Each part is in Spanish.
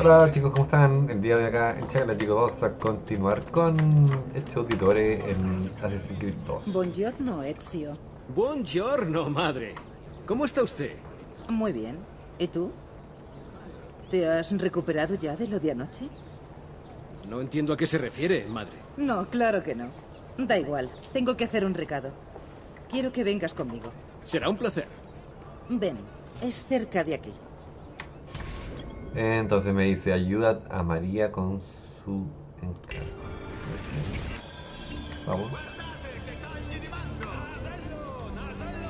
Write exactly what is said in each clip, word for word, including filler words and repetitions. Hola chicos, ¿cómo están? El día de acá en charla, chicos, vamos a continuar con Ezio Auditore en Assassin's Creed dos. Buongiorno, Ezio. Buongiorno, madre. ¿Cómo está usted? Muy bien. ¿Y tú? ¿Te has recuperado ya de lo de anoche? No entiendo a qué se refiere, madre. No, claro que no. Da igual, tengo que hacer un recado. Quiero que vengas conmigo. Será un placer. Ven, es cerca de aquí. Entonces me dice, ayuda a María con su encargo. Vamos.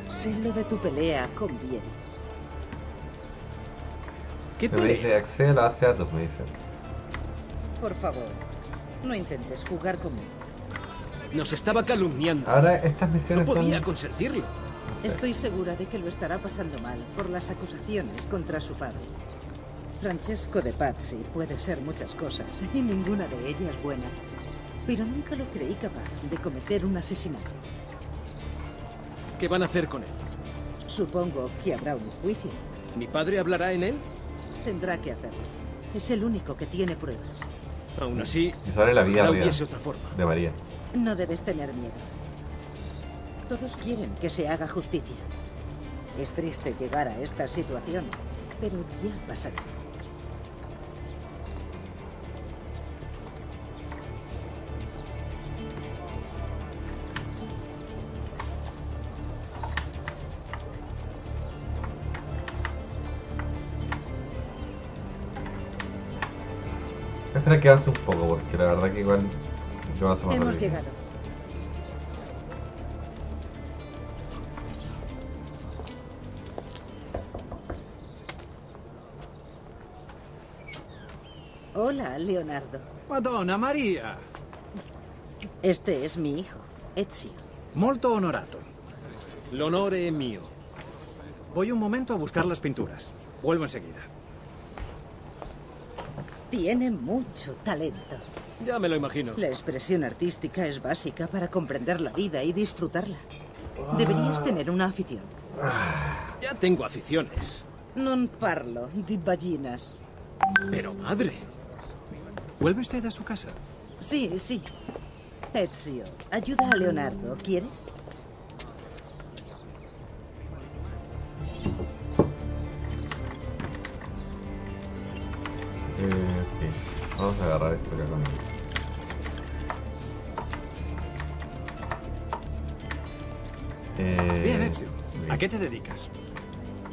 Sé lo de tu pelea con Vieri. ¿Qué pelea? Me dice, accede a Atos, me dice. Por favor, no intentes jugar conmigo. Nos estaba calumniando. Ahora estas misiones no podía son... consentirlo. No sé. Estoy segura de que lo estará pasando mal por las acusaciones contra su padre. Francesco de Pazzi puede ser muchas cosas, y ninguna de ellas buena. Pero nunca lo creí capaz de cometer un asesinato. ¿Qué van a hacer con él? Supongo que habrá un juicio. ¿Mi padre hablará en él? Tendrá que hacerlo. Es el único que tiene pruebas. Aún así, la vida no hubiese otra forma. De María. No debes tener miedo. Todos quieren que se haga justicia. Es triste llegar a esta situación, pero ya pasará. Espera que avance un poco, porque la verdad que igual yo avanzo más. Hemos llegado. Hola, Leonardo. Madonna Maria. Este es mi hijo, Ezio. Molto onorato. L'onore è mio. Voy un momento a buscar las pinturas. Vuelvo enseguida. Tiene mucho talento. Ya me lo imagino. La expresión artística es básica para comprender la vida y disfrutarla. Ah. Deberías tener una afición. Ah. Ya tengo aficiones. Non parlo di ballinas. Pero madre, ¿vuelve usted a su casa? Sí, sí. Ezio, ayuda a Leonardo, ¿quieres? Vamos a agarrar esto que acá. Eh... Bien, Ezio. ¿A qué te dedicas?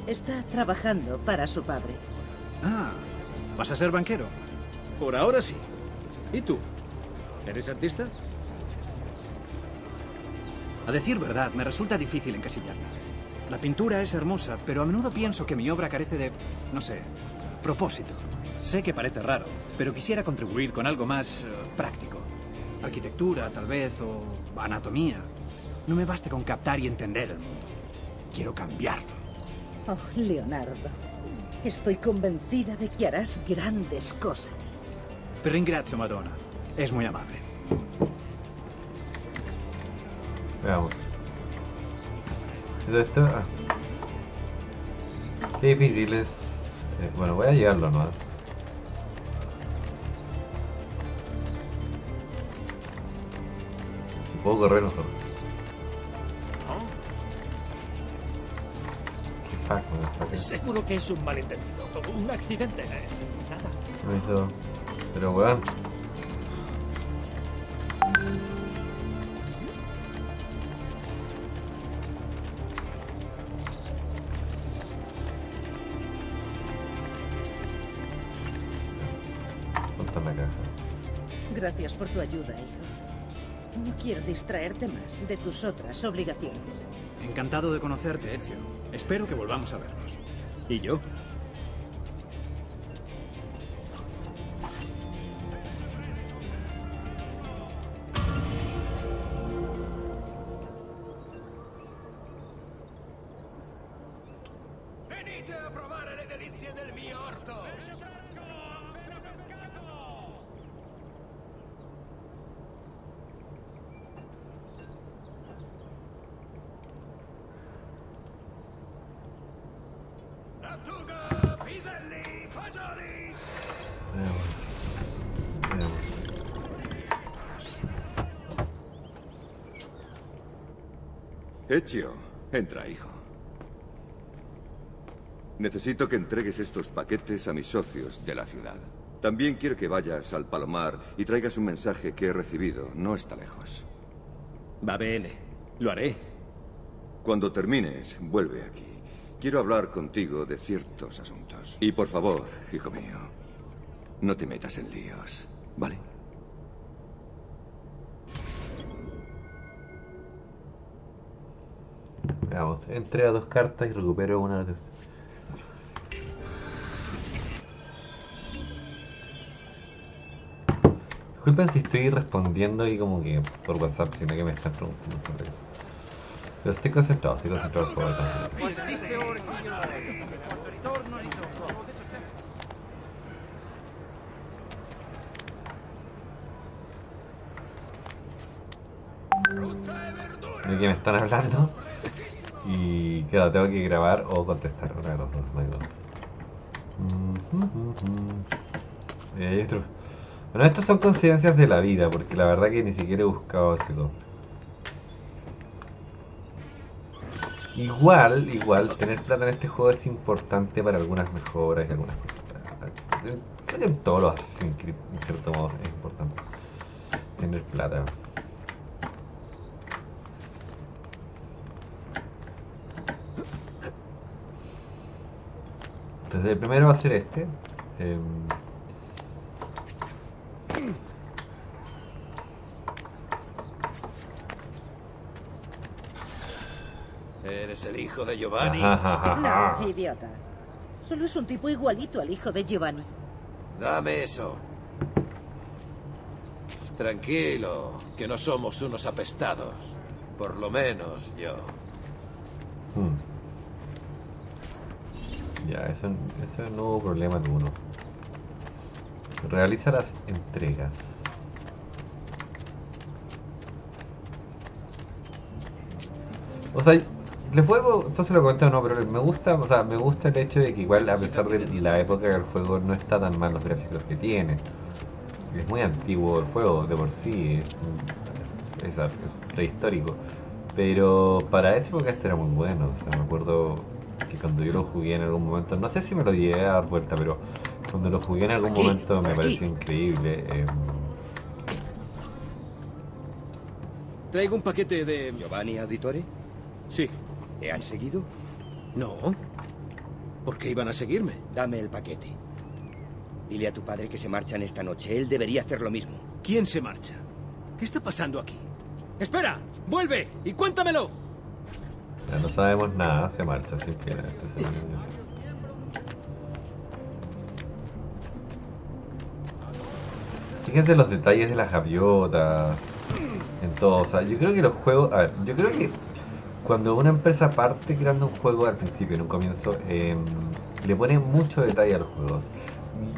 Está trabajando para su padre. Ah, ¿vas a ser banquero? Por ahora sí. ¿Y tú? ¿Eres artista? A decir verdad, me resulta difícil encasillarla. La pintura es hermosa, pero a menudo pienso que mi obra carece de, no sé, propósito. Sé que parece raro, pero quisiera contribuir con algo más uh, práctico. Arquitectura, tal vez, o anatomía. No me basta con captar y entender el mundo. Quiero cambiarlo. Oh, Leonardo. Estoy convencida de que harás grandes cosas. Te ringrazio, Madonna. Es muy amable. Veamos. ¿Es esto? Ah. Qué difícil es. Eh, bueno, voy a llevarlo, ¿no? Puedo correr nosotros. ¿Ah? Seguro que es un malentendido, un accidente, eh, nada. Eso. Pero weón. Ponte en la caja. Gracias por tu ayuda, hijo. No quiero distraerte más de tus otras obligaciones. Encantado de conocerte, Ezio. Espero que volvamos a vernos. ¿Y yo? Venite a probar las delicias del mio orto. Tuga! Ezio, entra, hijo. Necesito que entregues estos paquetes a mis socios de la ciudad. También quiero que vayas al Palomar y traigas un mensaje que he recibido. No está lejos. Va bien, lo haré. Cuando termines, vuelve aquí. Quiero hablar contigo de ciertos asuntos. Y por favor, hijo mío, no te metas en líos, ¿vale? Vamos, entrega dos cartas y recupero una de las... Disculpen si estoy respondiendo y como que por WhatsApp, sino que me están preguntando por eso. Pero estoy concentrado, estoy concentrado por acá. De que me están hablando. Y claro, tengo que grabar o contestar. Una de las dos, no hay dos. Bueno, estas son consecuencias de la vida, porque la verdad que ni siquiera he buscado eso. Igual, igual, tener plata en este juego es importante para algunas mejoras y algunas cosas. Creo que en todos los Assassin's Creed, en cierto modo, es importante tener plata. Entonces el primero va a ser este. Eh, ¿Eres el hijo de Giovanni? No, idiota. Solo es un tipo igualito al hijo de Giovanni. Dame eso. Tranquilo, que no somos unos apestados. Por lo menos yo. Hmm. Ya, eso, eso no hubo problema alguno. Realiza las entregas. O sea... Les vuelvo, entonces lo comento, no, pero me gusta, o sea, me gusta el hecho de que igual a pesar de la época del juego no está tan mal los gráficos que tiene. Es muy antiguo el juego, de por sí, es, es, es prehistórico. Pero para esa época esto era muy bueno, o sea, me acuerdo que cuando yo lo jugué en algún momento, no sé si me lo llegué a dar vuelta, pero cuando lo jugué en algún momento me pareció increíble. Eh, ¿Traigo un paquete de Giovanni Auditore? Sí. ¿Te han seguido? No. ¿Por qué iban a seguirme? Dame el paquete. Dile a tu padre que se marchan esta noche. Él debería hacer lo mismo. ¿Quién se marcha? ¿Qué está pasando aquí? ¡Espera! ¡Vuelve! ¡Y cuéntamelo! Ya no sabemos nada. Se marcha simplemente. Se marcha. Fíjense los detalles de las gaviotas. En todo. O sea, yo creo que los juegos... A ver, yo creo que... Cuando una empresa parte creando un juego al principio, en un comienzo, eh, le pone mucho detalle a los juegos.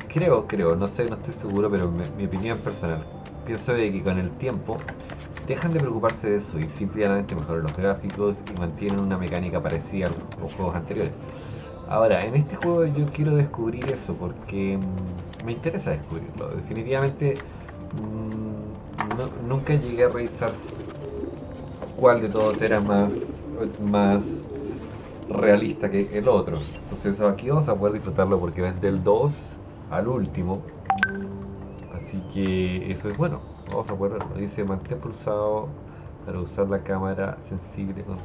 Creo, creo, no sé, no estoy seguro, pero me, mi opinión personal. Pienso de que con el tiempo dejan de preocuparse de eso y simplemente mejoran los gráficos y mantienen una mecánica parecida a los, a los juegos anteriores. Ahora, en este juego yo quiero descubrir eso porque mmm, me interesa descubrirlo. Definitivamente mmm, no, nunca llegué a revisar cuál de todos era más... más realista que el otro. Entonces aquí vamos a poder disfrutarlo porque desde el dos al último, así que eso es bueno. Vamos a poder verlo. Dice mantén pulsado para usar la cámara sensible con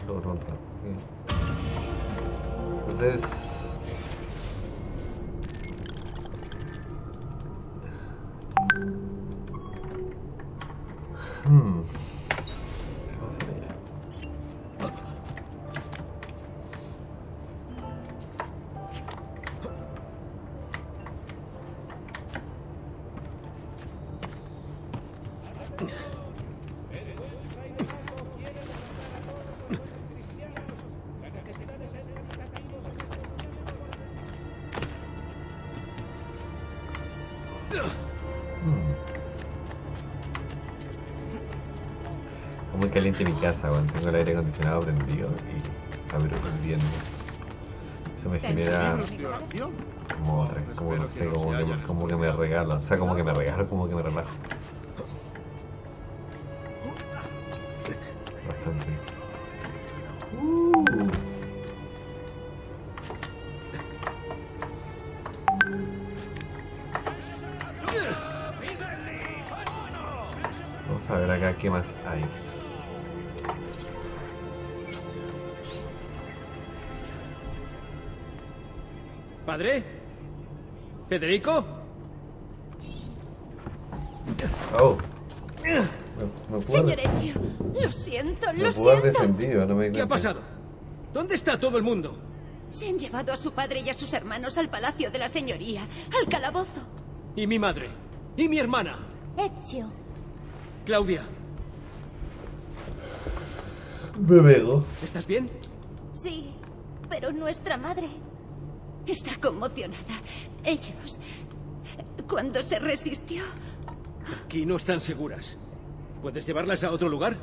entonces hmm. Caliente mi casa, bueno, tengo el aire acondicionado prendido y abro prendiendo. Eso me genera como, como no sé, como, como, como que me regalo, o sea, como que me regalo, como que me relajo. ver acá qué más hay. ¿Padre? ¿Federico? Oh. Me, me puedo... Señor Ezio, lo siento, lo siento. No me... ¿Qué ha pasado? ¿Dónde está todo el mundo? Se han llevado a su padre y a sus hermanos al palacio de la señoría, al calabozo. ¿Y mi madre? ¿Y mi hermana? Ezio. Claudia. Me veo. ¿Estás bien? Sí, pero nuestra madre está conmocionada. Ellos... cuando se resistió... Aquí no están seguras. ¿Puedes llevarlas a otro lugar?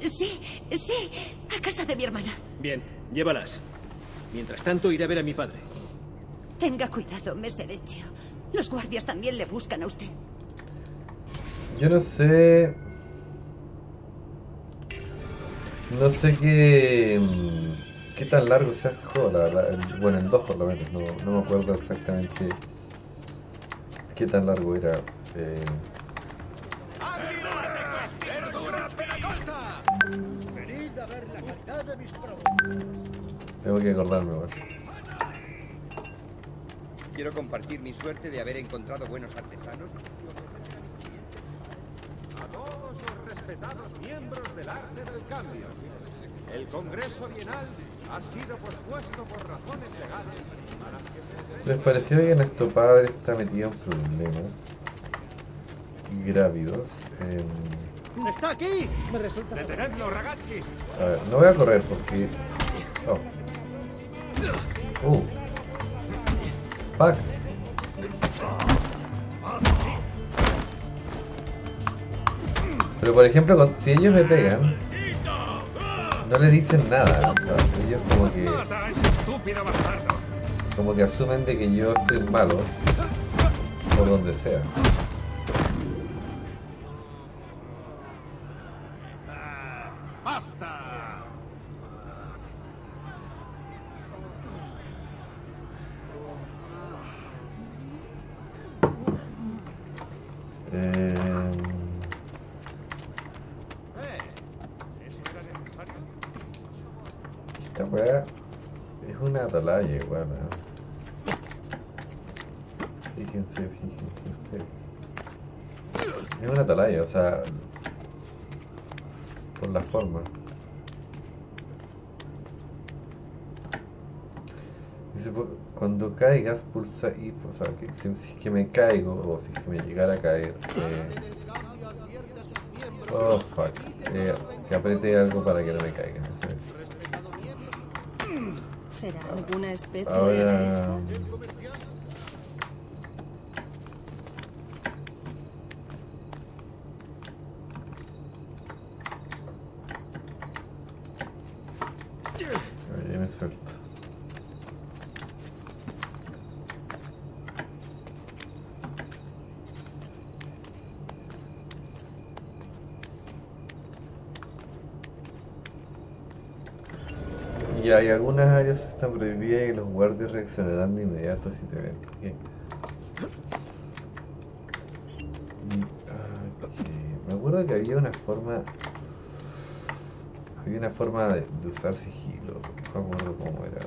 Sí, sí, a casa de mi hermana. Bien, llévalas. Mientras tanto, iré a ver a mi padre. Tenga cuidado, Messer Ezio. Los guardias también le buscan a usted. Yo no sé... No sé qué... qué tan largo sea este juego, la verdad. Bueno, en dos por lo menos. No, no me acuerdo exactamente qué tan largo era. Eh... Tengo que acordarme, güey. Quiero compartir mi suerte de haber encontrado buenos artesanos. A todos los respetados miembros del arte del cambio. El Congreso Bienal ha sido pospuesto por razones legales. ¿Les pareció que nuestro padre está metido en problemas grávidos? Eh... ¡Está aquí! Me resulta... ¡Detenedlo, ragazzi! A ver, no voy a correr porque... Oh. Uh. Fuck. Pero por ejemplo, si ellos me pegan, no les dicen nada, ¿sabes? Ellos como que... como que asumen de que yo soy malo por donde sea. Bueno, fíjense, fíjense ustedes. Es una atalaya, o sea, por la forma. Dice, cuando caigas pulsa y, o sea, que si, si es que me caigo o si es que me llegara a caer. Eh, oh fuck, eh, que apriete algo para que no me caiga. Eso es. ¿Será alguna especie ahora... de esto? Ya me suelto. Y hay algunas áreas están prohibidas y los guardias reaccionarán de inmediato si te ven. Okay. Okay. Me acuerdo que había una forma había una forma de, de usar sigilo, no me acuerdo cómo era.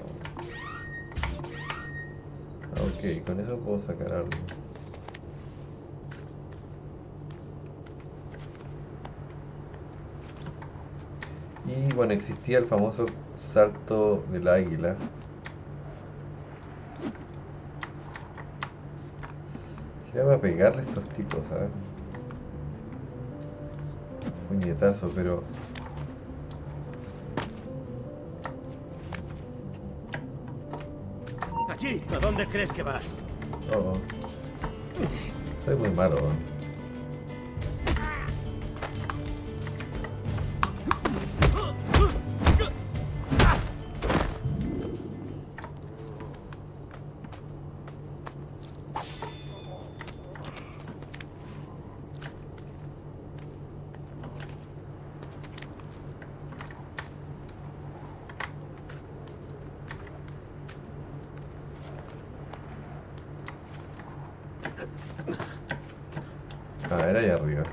Ok, con eso puedo sacar algo. Y bueno, existía el famoso salto del águila, que era para pegarle a estos tipos, ¿sabes? Puñetazo, pero... Allí, ¿a dónde crees que vas? Oh, oh. Soy muy malo, ¿eh? Ah, era allá arriba.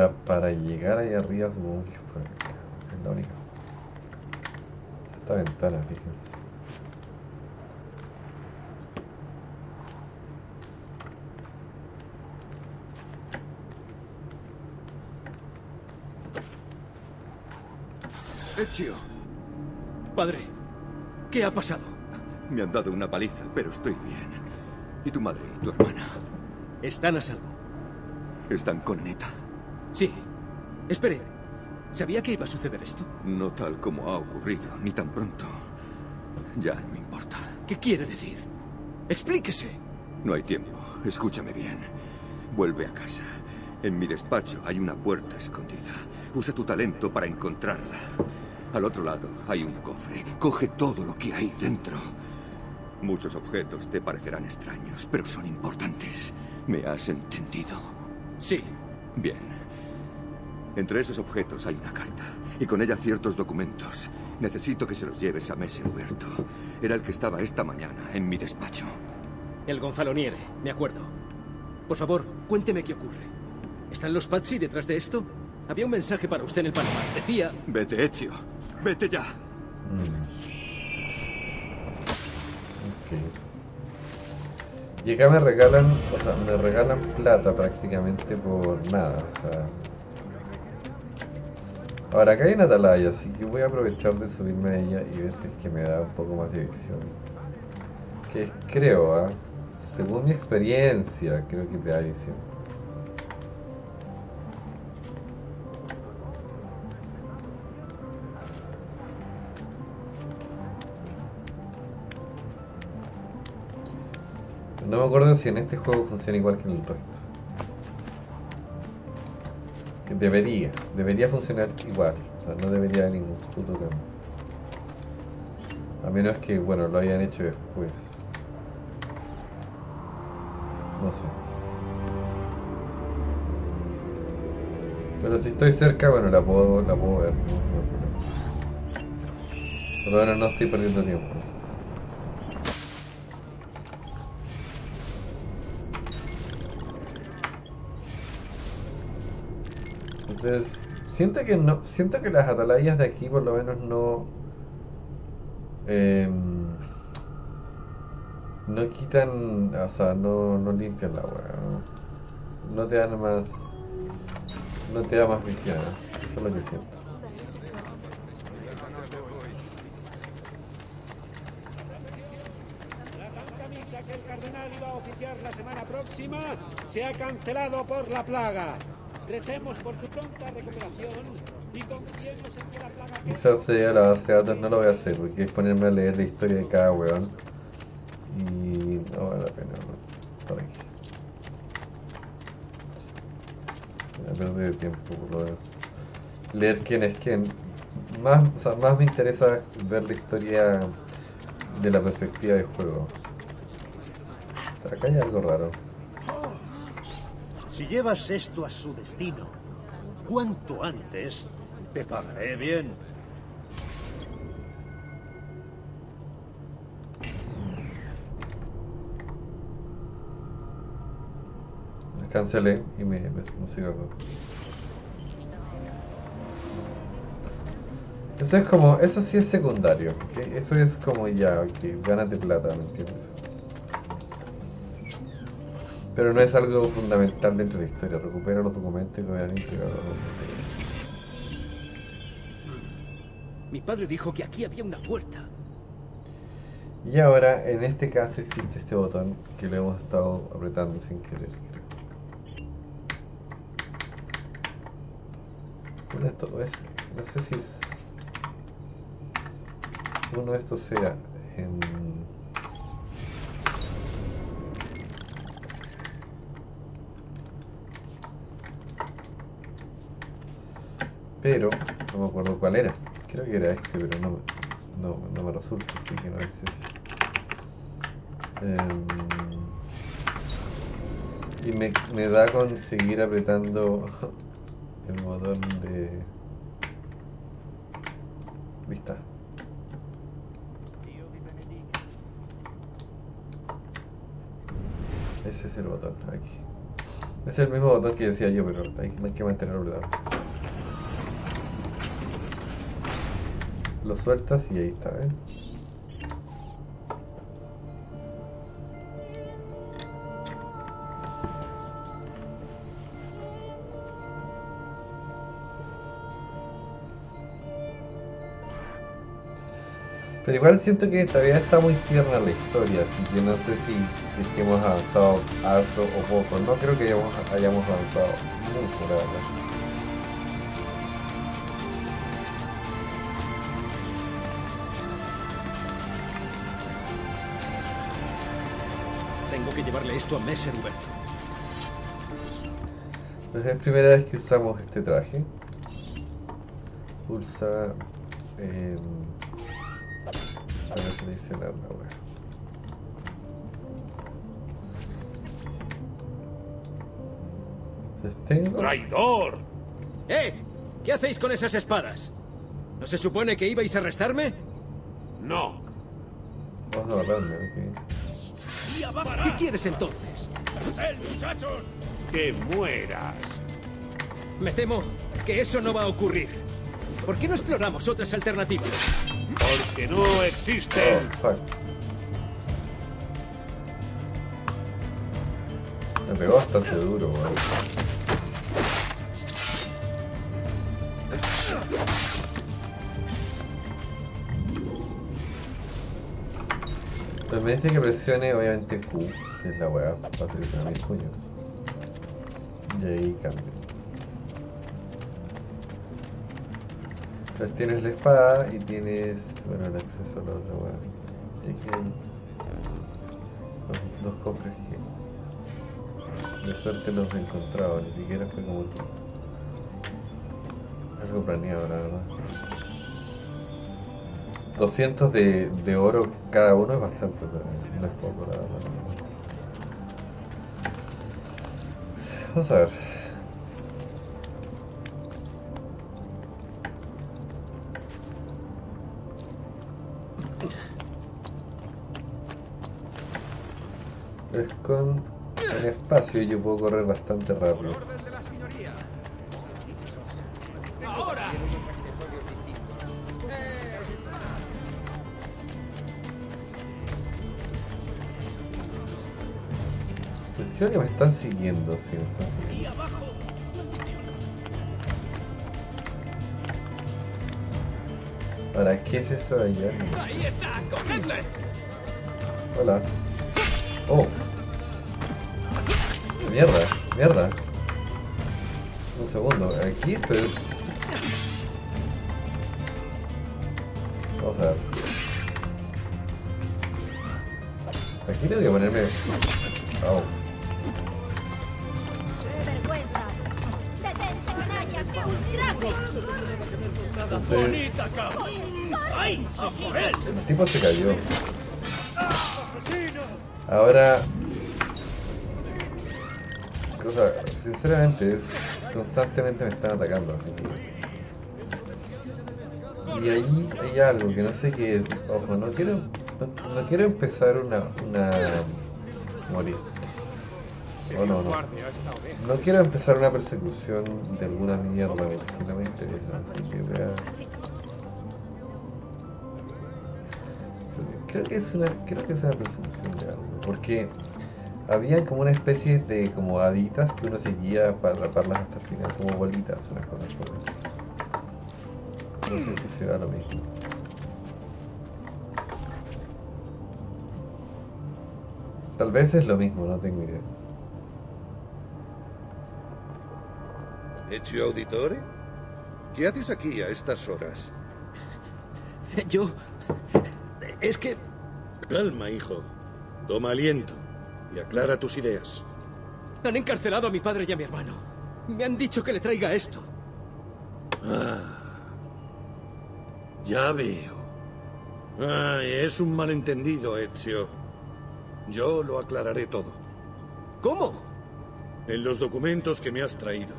sea, para llegar ahí arriba supongo que fue acá. Es la única. Esta ventana, fíjense. Ezio. Padre, ¿qué ha pasado? Me han dado una paliza, pero estoy bien. ¿Y tu madre y tu hermana? Están a salvo. ¿Están con Aneta? Sí. Espere. ¿Sabía que iba a suceder esto? No tal como ha ocurrido, ni tan pronto. Ya no importa. ¿Qué quiere decir? ¡Explíquese! No hay tiempo. Escúchame bien. Vuelve a casa. En mi despacho hay una puerta escondida. Usa tu talento para encontrarla. Al otro lado hay un cofre. Coge todo lo que hay dentro. Muchos objetos te parecerán extraños, pero son importantes. ¿Me has entendido? Sí. Bien. Entre esos objetos hay una carta, y con ella ciertos documentos. Necesito que se los lleves a Messer Uberto. Era el que estaba esta mañana en mi despacho. El Gonfaloniere, me acuerdo. Por favor, cuénteme qué ocurre. ¿Están los Pazzi detrás de esto? Había un mensaje para usted en el Panamá. Decía... Vete, Ezio. Vete ya. Mm. Ok. Y acá me regalan... O sea, me regalan plata prácticamente por nada. O sea... Ahora, acá hay una atalaya, así que voy a aprovechar de subirme a ella y ver si es que me da un poco más de visión. Que creo, ¿eh? Según mi experiencia, creo que te da visión. No me acuerdo si en este juego funciona igual que en el resto. Que debería, debería funcionar igual. O sea, no debería haber ningún puto cambio. A menos que, bueno, lo hayan hecho después. No sé. Pero si estoy cerca, bueno, la puedo, la puedo ver. Pero bueno, no estoy perdiendo tiempo. Entonces, siento que no, siento que las atalayas de aquí por lo menos no eh, no quitan, o sea, no, no limpian la agua, ¿no? No te dan más, no te da más visión, ¿no? Eso es lo que siento. La santa misa que el cardenal iba a oficiar la semana próxima se ha cancelado por la plaga. Recemos por su pronta recuperación y confiemos en que la plaga... Quizás sea la base de datos, no lo voy a hacer porque es ponerme a leer la historia de cada weón y no vale la pena, ¿no? Por aquí. Voy a perder tiempo por lo menos. Leer quién es quién. Más, o sea, más me interesa ver la historia de la perspectiva del juego. O sea, acá hay algo raro. Si llevas esto a su destino, cuanto antes te pagaré bien. Cancelé y me, me, me sigo. Eso es como, eso sí es secundario, ¿okay? Eso es como ya, okay, gánate plata, ¿me entiendes? Pero no es algo fundamental dentro de la historia. Recupero los documentos y lo voy a entregar. Mi padre dijo que aquí había una puerta. Y ahora, en este caso, existe este botón que lo hemos estado apretando sin querer, creo. Bueno, esto es... No sé si es... Uno de estos sea en... Pero no me acuerdo cuál era. Creo que era este, pero no, no, no me resulta, así que no es ese. Um, y me, me da con seguir apretando el botón de vista. Ese es el botón, aquí. Es el mismo botón que decía yo, pero hay que mantenerlo apretado. Lo sueltas y ahí está, ¿eh? Pero igual siento que todavía está muy tierna la historia, así que no sé si, si es que hemos avanzado harto o poco. No creo que hayamos, hayamos avanzado mucho, la verdad. Tengo que llevarle esto a Messer Roberto. Pues es la primera vez que usamos este traje. Pulsa... Eh, para seleccionar la web. ¿Tengo? ¡Traidor! ¡Eh! ¿Qué hacéis con esas espadas? ¿No se supone que ibais a arrestarme? No. Vamos a hablarme, ok. ¿Qué quieres entonces? ¡Carcel, muchachos! ¡Que mueras! Me temo que eso no va a ocurrir. ¿Por qué no exploramos otras alternativas? Porque no existen. Oh, me pegó bastante duro, man. También dice que presione obviamente Q, que es la weá para seleccionar mi puño. Y ahí cambia. Entonces tienes la espada y tienes, bueno, el acceso a la otra hueá. Así que hay dos, dos cofres que de suerte los he encontrado, ni siquiera fue como algo planeado, la verdad. doscientos de, de oro cada uno es bastante, no es poco, la verdad. Vamos a ver. Es con el espacio, yo puedo correr bastante rápido. Ahora. Creo que me están siguiendo, sí, me están siguiendo. ¿Para qué es eso de allá? Ahí está, cogedle. Hola. Oh. Mierda, mierda. Un segundo, aquí esto es... Vamos a ver. Aquí tengo que ponerme... Oh. Entonces... El tipo se cayó. Ahora... O sea, sinceramente, es, constantemente me están atacando, así que... Y ahí hay algo que no sé qué es. Ojo, no quiero, no, no quiero empezar una... una... morir. Oh, no, no. No quiero empezar una persecución de alguna mierda, porque no me interesa, así que vea... Creo que es una, creo que es una persecución de algo, porque... Había como una especie de como haditas que uno seguía para raparlas hasta el final, como bolitas, unas cosas por ahí. No sé si se da lo mismo. Tal vez es lo mismo, no tengo idea. ¿Ezio Auditore? ¿Qué haces aquí a estas horas? Yo... es que... Calma, hijo. Toma aliento. Y aclara tus ideas. Han encarcelado a mi padre y a mi hermano. Me han dicho que le traiga esto. Ah, ya veo. Ah, es un malentendido, Ezio. Yo lo aclararé todo. ¿Cómo? En los documentos que me has traído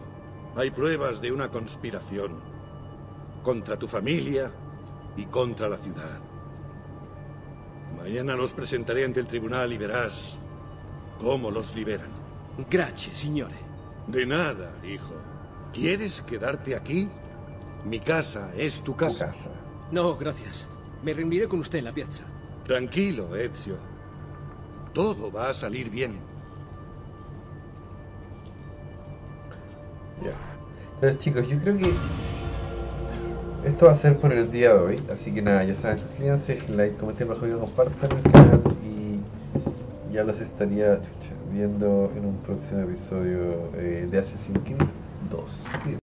hay pruebas de una conspiración contra tu familia y contra la ciudad. Mañana los presentaré ante el tribunal y verás... ¿Cómo los liberan? Gracias, señores. De nada, hijo. ¿Quieres quedarte aquí? Mi casa es tu casa. Tu casa. No, gracias. Me reuniré con usted en la piazza. Tranquilo, Ezio. Todo va a salir bien. Ya. Entonces, chicos, yo creo que esto va a ser por el día de hoy. Así que nada, ya saben, suscríbanse, like, comenten, mejor que compartan el canal. Y ya los estaría chucha, viendo en un próximo episodio eh, de Assassin's Creed dos.